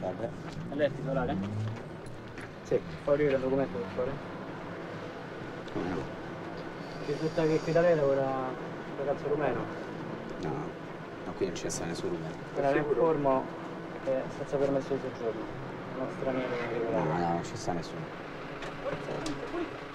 Vabbè. E lei è il titolare? Sì, puoi aprire il documento per favore? No. Risulta che qui da lei lavora un ragazzo rumeno? No, ma qui non ci sta nessun rumeno. Però ne informo che senza permesso di soggiorno, non straniero. No, no, non ci sta nessuno.